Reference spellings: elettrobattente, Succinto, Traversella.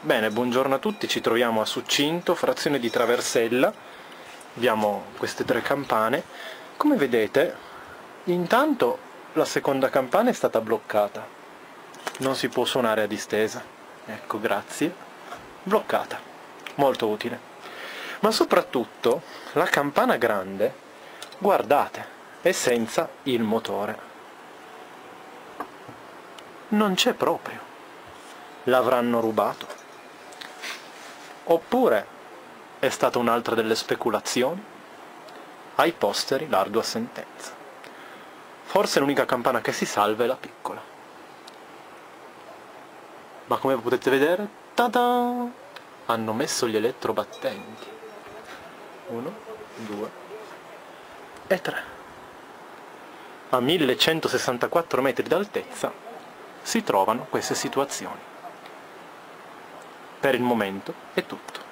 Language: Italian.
Bene, buongiorno a tutti, ci troviamo a Succinto, frazione di Traversella. Abbiamo queste tre campane. Come vedete, intanto la seconda campana è stata bloccata. Non si può suonare a distesa. Ecco, grazie. Bloccata. Molto utile. Ma soprattutto, la campana grande, guardate, è senza il motore. Non c'è proprio. L'avranno rubato. Oppure è stata un'altra delle speculazioni? Ai posteri l'ardua sentenza. Forse l'unica campana che si salva è la piccola. Ma come potete vedere, ta-da! Hanno messo gli elettrobattenti. 1, 2 e 3. A 1164 metri d'altezza si trovano queste situazioni. Per il momento è tutto.